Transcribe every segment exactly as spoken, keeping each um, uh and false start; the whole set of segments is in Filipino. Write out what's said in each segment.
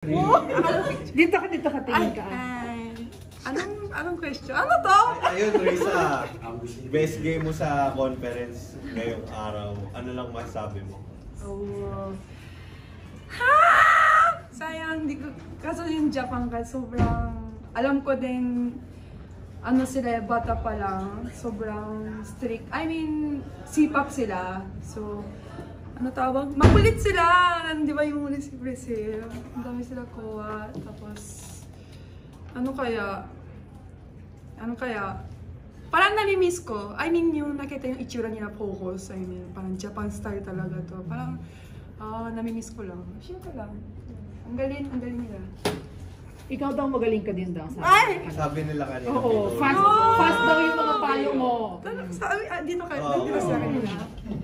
Wow. Dito ka, dito ka, tingin ka. Anong, anong question? Ano to? Ayun, Risa, best game mo sa conference ngayong araw. Ano lang masasabi mo? Oh. Ha! Sayang, di ko, kaso yung Japan ka, sobrang, alam ko din, ano sila, bata pa lang, sobrang strict. I mean, sipag sila. So, ano tawag? Makulit sila! Di ba yung ulit si Brazil? Ang dami sila koa. Tapos, ano kaya? Ano kaya? Parang nami-miss ko. I mean, yung nakita yung itsura nila focus. I mean, parang Japan style talaga to. Parang, ah, uh, nami-miss ko lang. Siyempre lang. Ang galing, ang galing nila. Ikaw daw magaling ka din daw. Sabi. Ay! Sabi nila kanina. Oo, fast, no! Fast daw yung mga payo mo. Talaga, sabi, ah, dito kayo. Oh, dito sa kanila.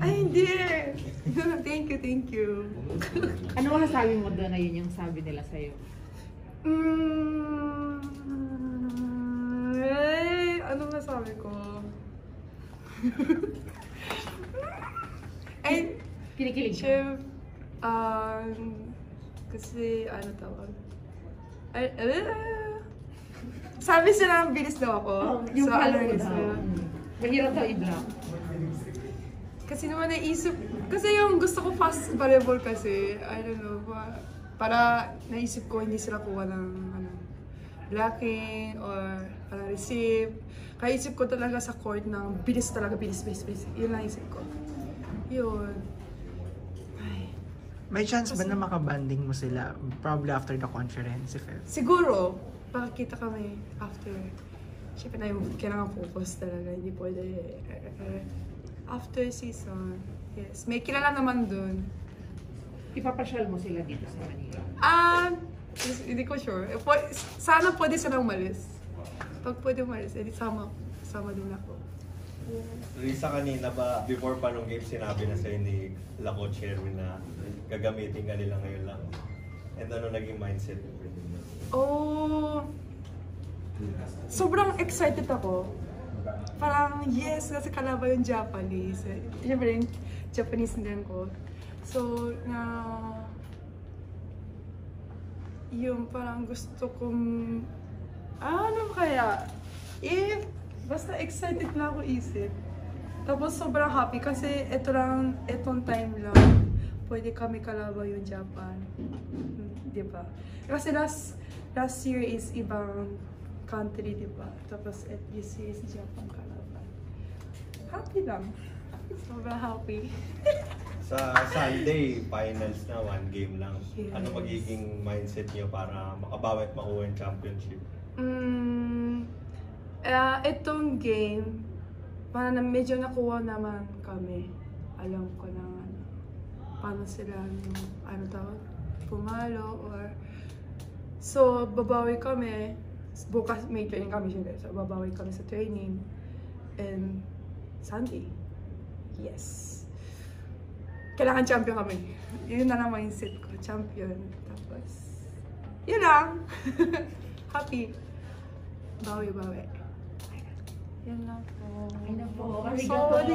Ay, hindi. Thank you, thank you. Ano ang sabi mo doon na yun yung sabi nila sa'yo? Mm, eh, ano nga sabi ko? Ay, kinikilig siya. Um, kasi, ano tawag? Ay, uh, sabi sila, bilis daw ako. Oh, yung so, color mo daw. Mahirap daw i-block. Kasi naman naisip, kasi yung gusto ko fast volleyball kasi, I don't know, para naisip ko hindi sila kuha ng ano, blocking or para receive. Kaya isip ko talaga sa court ng bilis talaga, bilis, bilis, bilis. Yun lang isip ko. Yun. Ay. May chance kasi, ba na makabanding mo sila probably after the conference? If it... Siguro. Makakita kami after. Siyempre na yung kailangan focus talaga. Hindi pwede. After season, yes. May kilala naman dun. Ipapasyal mo sila dito sa Manila? Ah, uh, hindi ko sure. Sana pwede silang umalis. Pag pwede umalis, edi sama, sama dun ako. Risa, kanina ba, before pa nung game, sinabi na sa'yo ni La Coach Herwin na gagamitin ka nila ngayon lang. And ano naging mindset mo? Oh, sobrang excited ako. Parang yes, kasi kalaba yung Japanese. Siyempre yung Japanese din ko. So, na... Yung parang gusto kong... Ano kaya? Eh, basta excited na ako isip. Tapos sobrang happy kasi ito lang, itong time lang. Pwede kami kalaba yung Japan. Di ba? Kasi last, last year is ibang country, di ba? Tapos at this is Japan kalaban. Happy lang. Sobrang happy. Sa Sunday, finals na one game lang. Yes. Ano magiging mindset niyo para makabawi at makuha yung championship? Mm, uh, itong game, parang medyo nakuha naman kami. Alam ko na ano, paano sila yung, ano tawag, pumalo or... So, babawi kami. Bukas may training kami siya, so babawi kami sa training. And Sunday, yes. Kailangan champion kami. Yun na lang mindset ko, champion. Tapos, yun lang. Happy. Bawi, bawi. Yun lang po. Ay na po. Arigato.